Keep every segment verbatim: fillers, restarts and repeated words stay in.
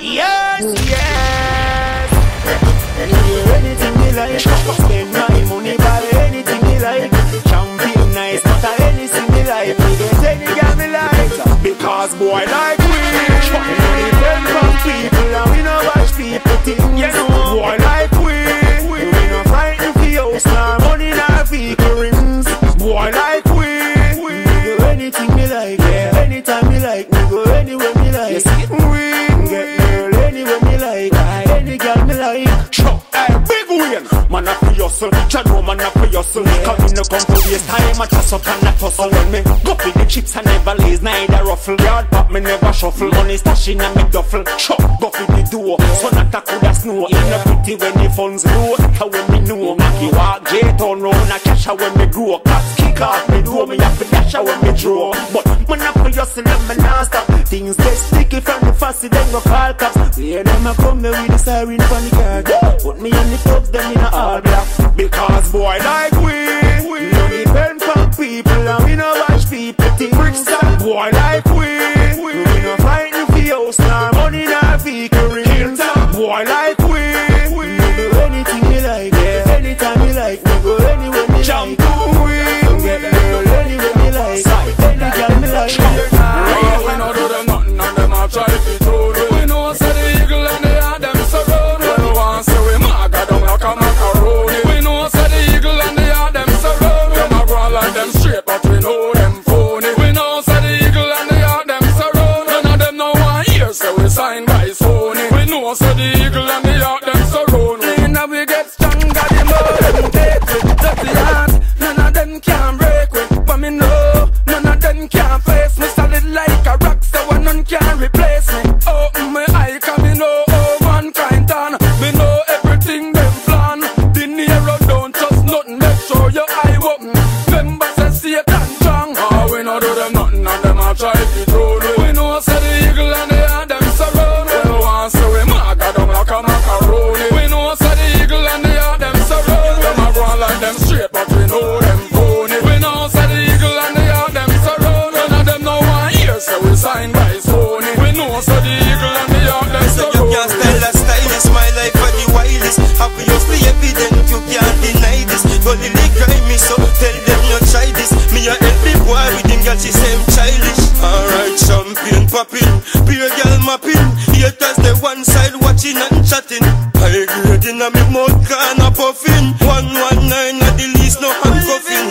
Yes, yes. Do anything you like. Spend my money, buy anything you like. Champion nice, not a anything you like. We get any girl we like, because boy like we. Money come from people and we no watch people things. Yes, boy like we. We no fight in the house, nah money nah vehicle rims. Boy like we. Do anything we like, yeah. Anytime we like. Anywhere me like, yes, it we get girl anywhere me like, I any girl me like. Sure, I big win. Man up for yourself, Chad no man up for yourself. Come in no come to waste time, I just up and I tussle. When me go for the chips I never lays, neither ruffle. Yard pop me never shuffle, money stashing and me duffel. Sure, go for the duo, so not a coulda snow. In a pretty when the funds low, how when me know. Naki walk, J turn round, I cash out when me grow. Cops kick off me do, me have to dash out when me draw. But man up for yourself, me nah stop. Things get sticky from the fussy, then go call cops. Yeah, them a come there with the siren from the car. Put me on the top, them in a all black. Because boy like we, we no depend from people and we no watch people think. Bricks and boy like we, we no fight in the house, nah money nah vehicle rims. Boy like we, we do anything we like, yeah. Anytime we like, we go anywhere we jump like. We get girl anywhere we like, any girl we like. We no do them nothing and them a try to throw. We know say the eagle and they are them surround. We no want say we maga down like a macaroni. We know say the eagle and they are them surround. Them a growl like them straight but we know them phony. We know say the eagle and they are them surround. None of them no one here say we sign by Sony. We know say the eagle and they are them surround. And now we get stronger the more them take with dirty hands. None of them can break with, but me know none of them can face me. Solid like a rock, so none can replace me. Open my eye, cause me know all mankind done. Me know everything them plan. The narrow don't just nothing, make sure your eye open. Members say Satan strong. Ah, we no do them nothing and them a try to throw. We know say the eagle and they are them surround. We no want say we maga down like a macaroni. We know say the eagle and they are them surround. Them a run like them straight, but we know them phony. We know say the eagle and they are them surround. None of them no one here, so we sign by. So the eagle and the yard, so you can't style a stylist. My life are the wildest. Obviously evident, you can't deny this. But the league grind me, so tell them not try this. Me a every boy with him girl, she same childish. Alright, champagne popping, pure girl mapping. Haters the one side watching and chatting. I agree, in a me mouth can a puffin. One one nine at the least, no handcuffing.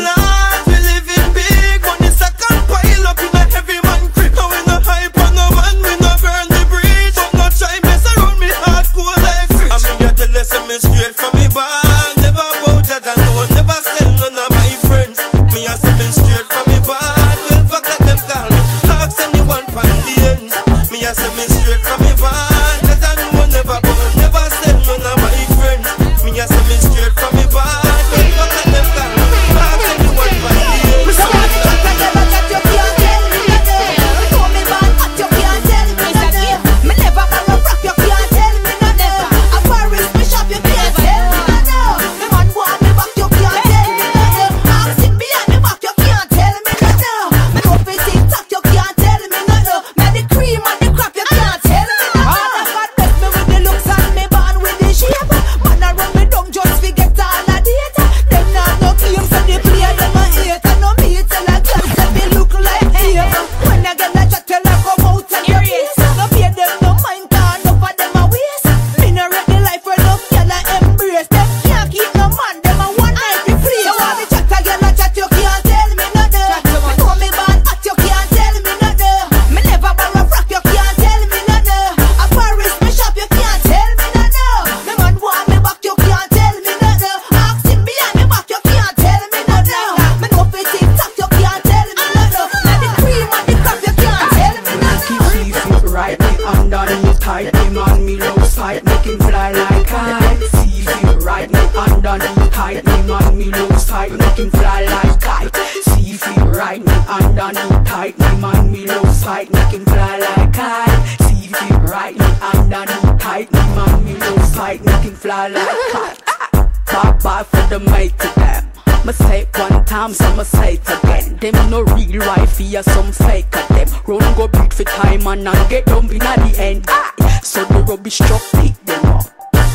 run go big for time and not get dumb in at the end. Aye. So the rubbish truck pick them up.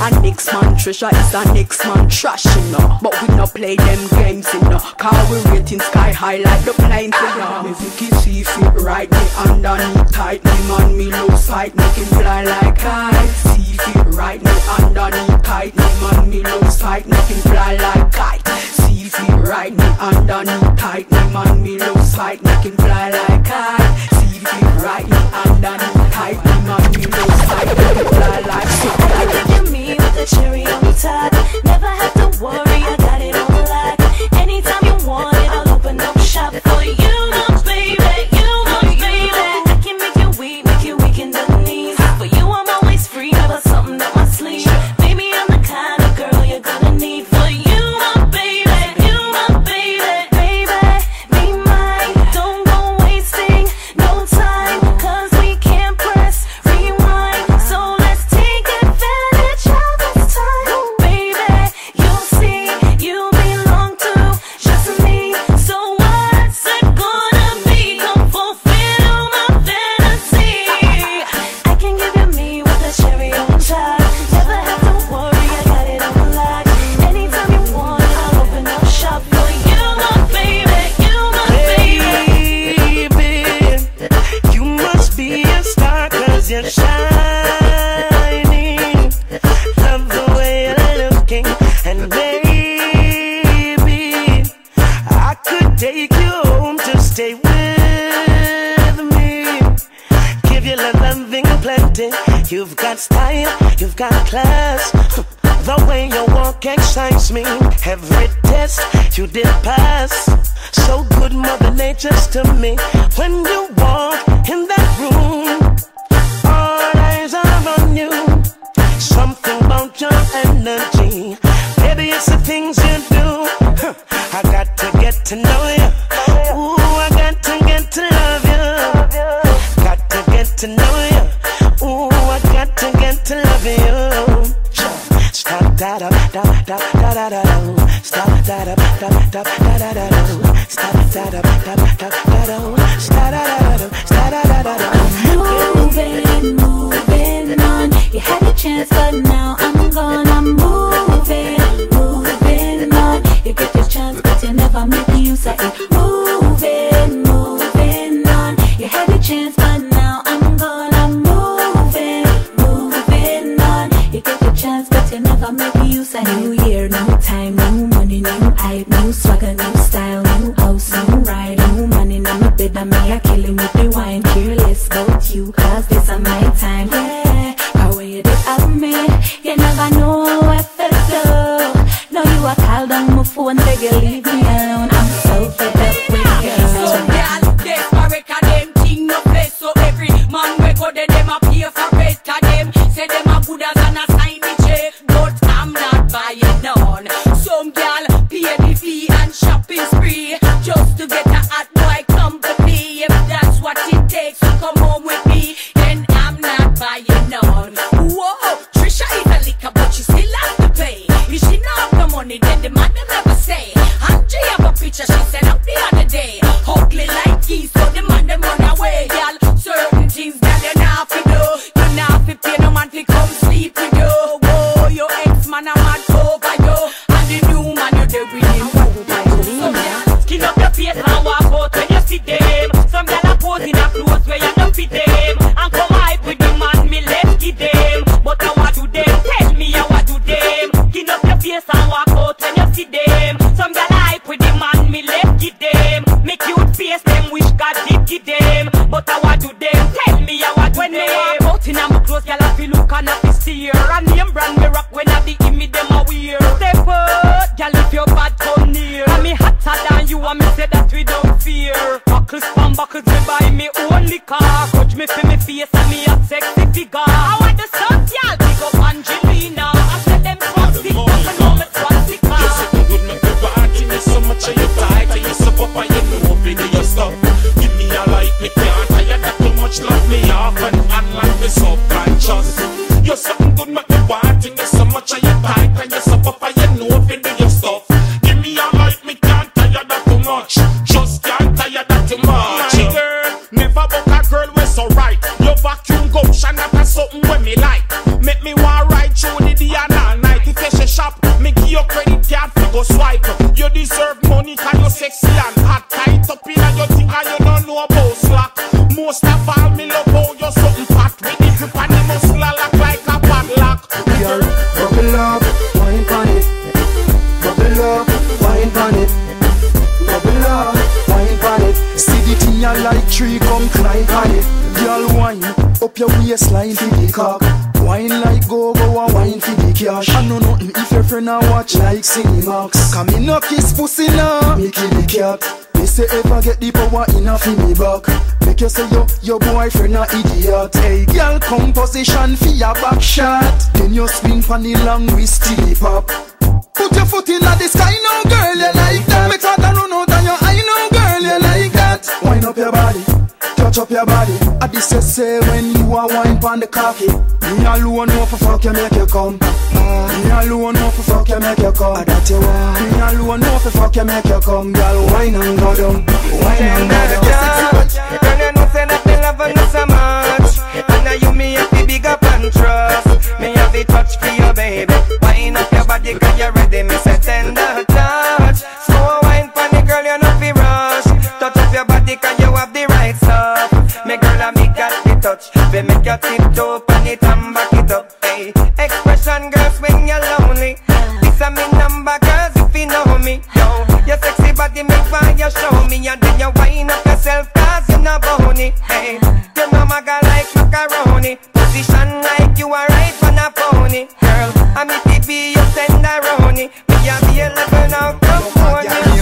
And next man treasure is the next man trash, you know. But we no play them games, you know. Cause we rating sky high like the planes, you know. If you can see fit right, me underneath tight. Me man, me lose sight, me can fly like I. See fit right, me underneath tight. Me man, me lose sight, me can fly like kite. See fit right, me underneath tight. Me man, me lose sight, me can fly like kite. See fit right, me underneath tight. Me man, me lose sight, me can fly like kite. The cherry on the top, never have to worry, I got it on the lock. Anytime you want it, I'll open up shop for you. You know, baby, you know, baby, I can make you weak, make you weak in the knees. For you, I'm always free, never something up my sleeve. Baby, I'm the kind of girl you're gonna need. For you, my baby, you, my baby, baby, be mine. Don't go wasting no time, cause we can't press rewind. So let's take advantage of you've got style, you've got class. The way you walk excites me. Every test you did pass. So good Mother Nature's to me. When you walk in that room, all eyes are on you. Something about your energy, baby, it's the things you do. I got to get to know you. Ooh, I got to get to love you. Got to get to know you. Ooh, I got to get to love you. Stop that up, da da da da da. Stop that up, da da da da da. Stop that up, da da da da. Stop that up, da da da da. Moving, moving on. You had your chance, but now I'm gone. I'm moving, moving on. You get your chance, but you never make use of it. Moving, moving on. You had your chance, but now I'm gone. I'm never make use of new year, new time, new money, new hype, new swagger, new style, new house, new ride, new money, now my bed, and me, I kill him with the wine. Careless about you, cause this is my time, yeah. I waited up me, you never know what to do. Now you are called on my phone, beg you leave me alone. I'm so fed up with you. So yeah, this my record, them king no place, so every man we go there, them a pay for rest, cause them say them a good as an assassin. Some girl pay the fee and shopping spree just to get a hot boy company. If that's what it takes to come home with me, then I'm not buying none. Whoa, Trisha is a liquor, but she still has to pay. If she not have the money, then the man will never say. Angie have a picture she sent out the other day. Ugly like geese, so the man them run away. Girl, certain things that you not fi do, you not fi pay no man fi come sleep with you. Whoa, your ex man a mad over you. Girl, never book a girl is alright. Your vacuum go shine up as something when me like. Make me want ride through the day and all night. If you shop, me give your credit card for go swipe. You deserve money cause you're sexy and hot. Tight up in and you think and you don't know about slack. Most of all me love how you're something fat. With the grip and the muscle I lock like a padlock. Girl, bubble up, wine on it. Bubble up, wine on it. Bubble up, wine on it. See the thing you like tree come climb on it. Girl wine, up your waistline to the cock. Wine like go go a wine for the cash. I know nothing if your friend a watch like Cinemax. Come in no kiss pussy now, me kill the cat. They say ever get the power enough in me back. Make you say yo, your boyfriend a idiot. Hey girl composition for your back shot. Then you swing for the long wrist till it pop. Put your foot in the sky now girl you like that. Make sure that run out of your eye now girl you like that. Wind up your body, touch up your body. I this you say when you are wine pon the cocky. Me alone know for fuck you make you come. Me alone know for fuck you make you come. I got you wine. Me alone know for fuck you make you come. Girl wine and go down, wine and go down. Girl you know say that the love no so much. And now you me have the big up and trust. Me have the touch for you baby. Wine up your body 'cause you ready. Me say tender touch. Slow wine pon the girl you know fi rush. Touch up your body 'cause you have the right stuff. Me girl and me got the touch. We make your tiptoe pan it and back it up. Ay. Expression girls when you're lonely. This a me number girls if you know me. Yo, your sexy body make fire show me. And then you wind up yourself 'cause you're not bony. Ay. Your mama got like macaroni. Position like you are right for a pony. Girl, I'm it to be your tenderoni. Me a be a level now come on you tenderoni.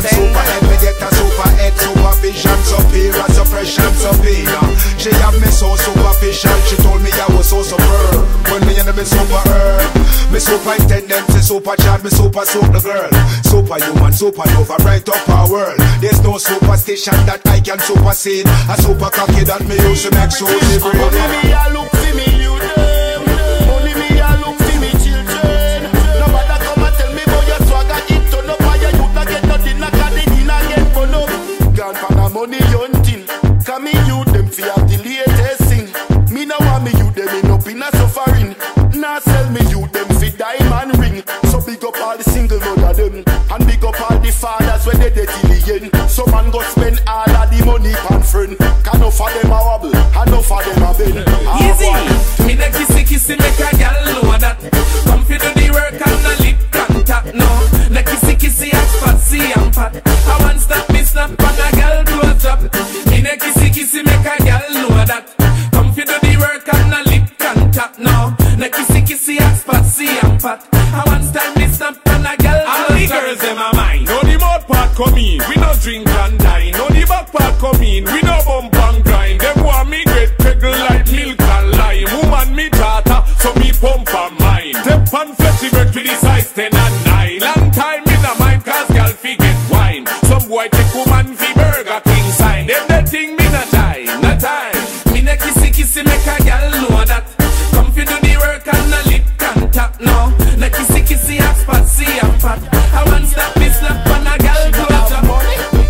Supervision, superior, suppression, subpoena. She have me so superficial. She told me I was so superb. When me and me super herb. Me superintendent, she supercharged me super soap the girl. Superhuman, supernova, right up our world. There's no superstition that I can supersede. A super cocky that me use to make shows every money me a look for me you them. Money me a look for me children. Nobody come and tell me boy your swagger it turn up. Why you not get nothing like a in again for no. Money hunting, cause me youth them fi have the latest thing. Me no want me youth them end up in a suffering. Nah sell me youth them fi diamond ring. So big up all the single mother them, and big up all the fathers when they dead till the end. Some man go spend all of the money pan friend. Can no for them a wobble, and no for them a bend. Easy, me the kissy kissy make a gal load that. Come fi do the work and the lip contact no. The kissy kissy act fancy and fat. I want stop me snap on a gal. In a kissy kissy make a girl know that. Come fi do the work and a lip contact now. Na kissy kissy ass patsy and fat. I want time me stamp and a girl. All the girls in my mind. No the mouth part come in, we no drink and dine. No the back part come in, we no bump and grind. Them want me get peggle like milk and lime. Woman me daughter, so me pump and mine. Temp and fleshy bread with the size ten and nine. Long time in a mind 'cause girl fi get wine. Some boy take woman fi burger. Them that thing me not die, not die. Me na kissy kissy make a gal know that. Come fi do the work and a lip contact now. Na kissy kissy ass patsy and fat. I want stop me snap on a gal to a job.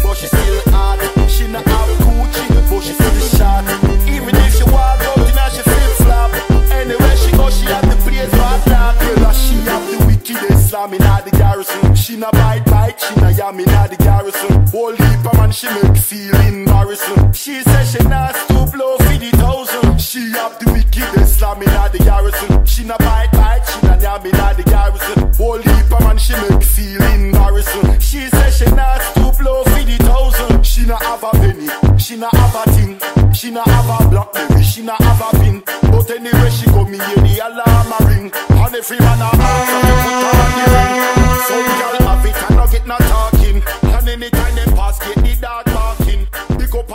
But she still hard, she not have coochie, but she still shot. Even if she walk out, you know she flip flop. Anywhere she go, she have the praise for her talk. Girl, she have the wickedest slam inna the garrison. She na bite bite, she na yam inna the garrison. Whole heap a man she make feel embarrassing. She says she not too blow for the thousand. She have the wickedest slam inna the garrison. She na bite bite, she na yam inna the garrison. Whole heap a man she make feel embarrassing. She says she not too blow for the thousand. She na have a penny, she na have a thing. She na have a blackberry, she na have a pin. But anyway she go me hear the alarm a ring. And every man a ask and me put on the ring. Some girl have it and no get no talking. And anytime they pass get the dog barking. Pick up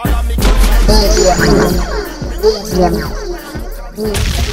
all of me.